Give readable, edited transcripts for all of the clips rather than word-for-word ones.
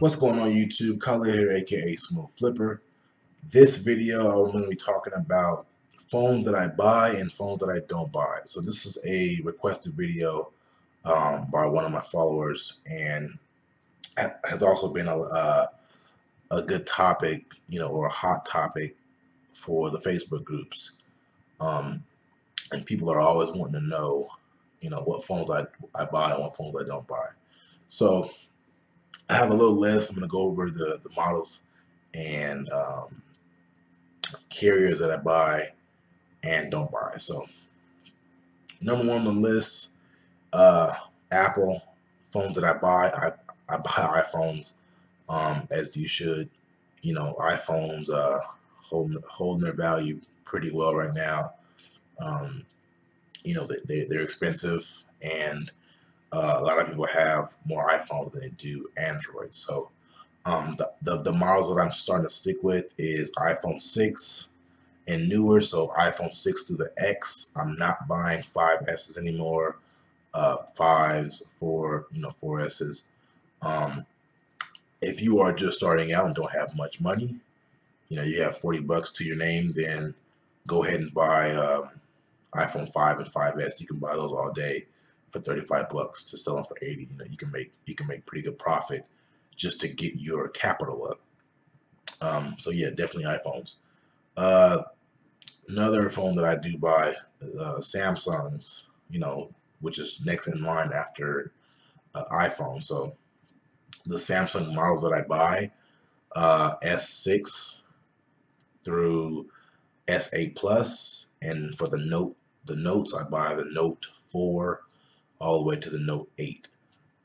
What's going on YouTube? Khalid here, aka Smooth Flipper. This video I'm going to be talking about phones that I buy and phones that I don't buy. So this is a requested video by one of my followers, and has also been a good topic, or a hot topic for the Facebook groups. And people are always wanting to know, what phones I buy and what phones I don't buy. So I have a little list. I'm going to go over the models and carriers that I buy and don't buy. So number one on the list, Apple phones that I buy. I buy iPhones, as you should. iPhones holding their value pretty well right now. They're expensive, and a lot of people have more iPhones than they do Androids. So the models that I'm starting to stick with is iPhone 6 and newer. So iPhone 6 through the X. I'm not buying 5S's anymore, 5s, 4S's. If you are just starting out and don't have much money, you have 40 bucks to your name, then go ahead and buy iPhone 5 and 5S. You can buy those all day for 35 bucks to sell them for 80. You can make pretty good profit just to get your capital up. So yeah, definitely iPhones. Another phone that I do buy, Samsung's, which is next in line after iPhone. So the Samsung models that I buy, S6 through S8 Plus, and for the notes I buy the Note 4 all the way to the Note 8.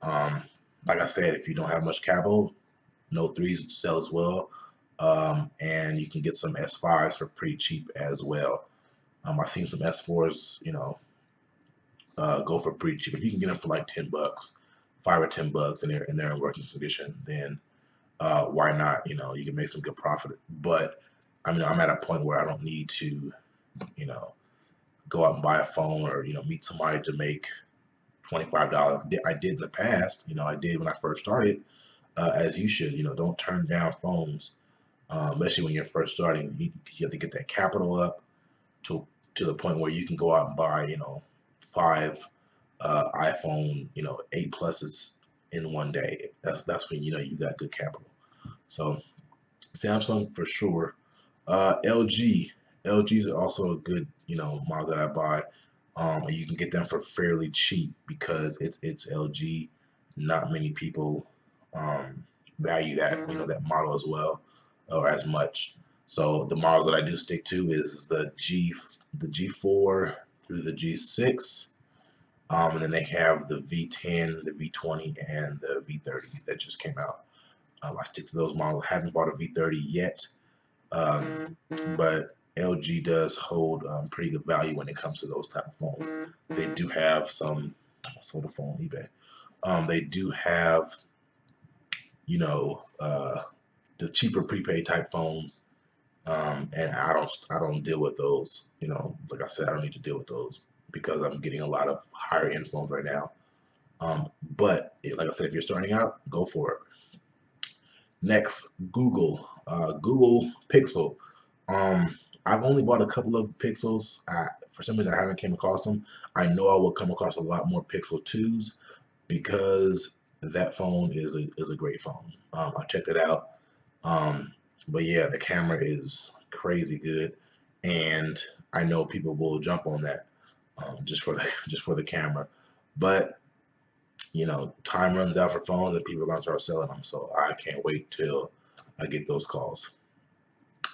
Like I said, if you don't have much capital, Note 3s sell as well, and you can get some S5s for pretty cheap as well. I've seen some S4s, go for pretty cheap. If you can get them for like 10 bucks, 5 or 10 bucks, and they're in working condition, then why not? You can make some good profit. But I mean, I'm at a point where I don't need to, go out and buy a phone or meet somebody to make $25. I did in the past, I did when I first started, as you should. Don't turn down phones, especially when you're first starting. You have to get that capital up to the point where you can go out and buy, 5 iPhone, 8 Pluses in one day. That's when you got good capital. So Samsung for sure. LG's are also a good, model that I buy. And you can get them for fairly cheap because it's LG. Not many people value that, that model as well, or as much. So the models that I do stick to is the G4 through the G6, and then they have the V10, the V20, and the V30 that just came out. I stick to those models. I haven't bought a V30 yet, but LG does hold pretty good value when it comes to those type of phones. They do have some. I sold a phone on eBay. They do have, the cheaper prepaid type phones, and I don't deal with those. Like I said, I don't need to deal with those because I'm getting a lot of higher end phones right now. But like I said, if you're starting out, go for it. Next, Google. Google Pixel. I've only bought a couple of Pixels. For some reason, I haven't came across them. I know I will come across a lot more Pixel 2s because that phone is a great phone. I checked it out. But yeah, the camera is crazy good, and I know people will jump on that just for the camera. But time runs out for phones, and people are going to start selling them. So I can't wait till I get those calls.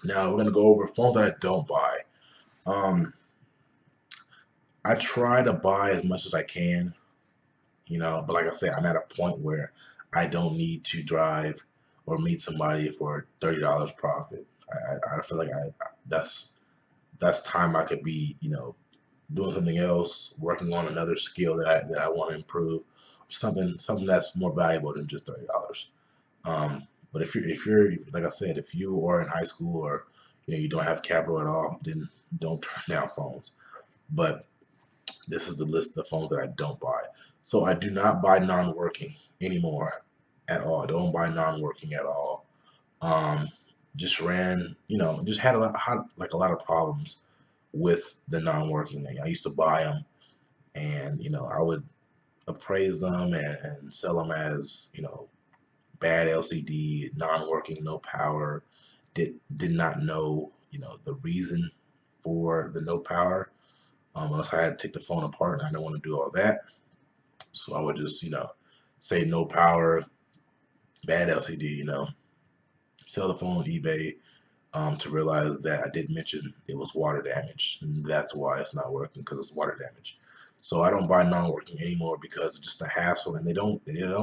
Now we're going to go over phones that I don't buy. I try to buy as much as I can, but like I said, I'm at a point where I don't need to drive or meet somebody for $30 profit. I feel like that's time I could be, doing something else, working on another skill that I want to improve, something that's more valuable than just $30. But if you're like I said, if you are in high school or you don't have capital at all, then don't turn down phones. But this is the list of phones that I don't buy. So I do not buy non-working anymore at all. Don't buy non-working at all. Just ran, you know, just had a lot of problems with the non-working. I used to buy them, and you know, I would appraise them and sell them as, you know, bad LCD, non-working, no power. Did not know, you know, the reason for the no power, unless I had to take the phone apart, and I don't want to do all that. So I would just, you know, say no power, bad LCD, you know, sell the phone on eBay, to realize that I did mention it was water damage, and that's why it's not working, because it's water damage. So I don't buy non-working anymore because it's just a hassle, and they don't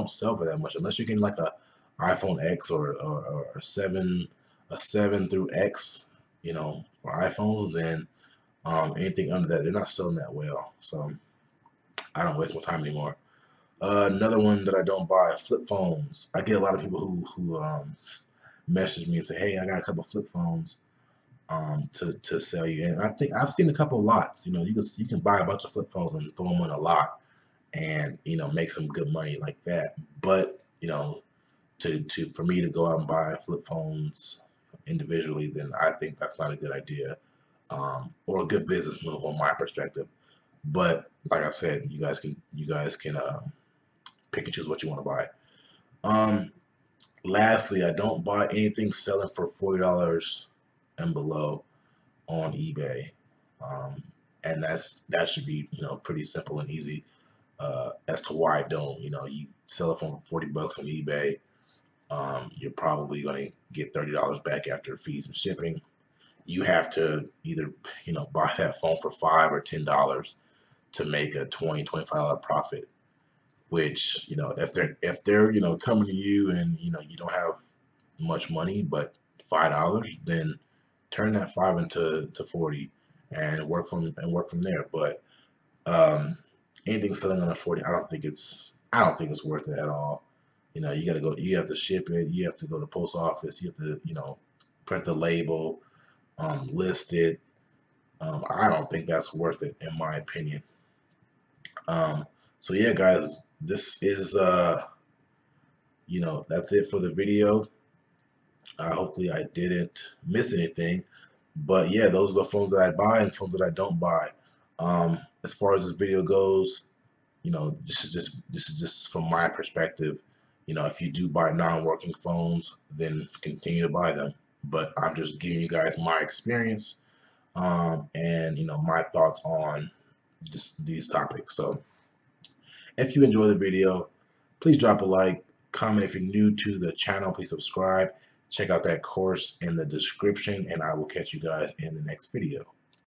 sell for that much unless you can like a iPhone X or a 7 through X, you know, for iPhones. Then anything under that, they're not selling that well. So I don't waste my time anymore. Another one that I don't buy, flip phones. I get a lot of people who message me and say, hey, I got a couple flip phones to sell you. And I think I've seen a couple lots. You know, you can buy a bunch of flip phones and throw them on a lot, and you know, make some good money like that. But you know, for me to go out and buy flip phones individually, then I think that's not a good idea, or a good business move on my perspective. But like I said, you guys can pick and choose what you want to buy. Lastly, I don't buy anything selling for $40 and below on eBay, and that should be, you know, pretty simple and easy as to why I don't. You know, you sell a phone for 40 bucks on eBay, you're probably going to get $30 back after fees and shipping. You have to either, you know, buy that phone for $5 or $10 to make a $20, $25 profit. Which, you know, if they're, you know, coming to you and, you know, you don't have much money but $5, then turn that $5 into $40 and work from there. But anything selling on a $40, I don't think it's worth it at all. You know, you have to ship it, you have to go to the post office, you have to, you know, print the label, list it. I don't think that's worth it, in my opinion. So yeah, guys, this is, you know, that's it for the video. Hopefully I didn't miss anything, but yeah, those are the phones that I buy and phones that I don't buy. As far as this video goes, you know, this is just from my perspective. You know, if you do buy non-working phones, then continue to buy them. But I'm just giving you guys my experience, and you know, my thoughts on these topics. So if you enjoy the video, please drop a like, comment. If you're new to the channel, please subscribe. Check out that course in the description, and I will catch you guys in the next video.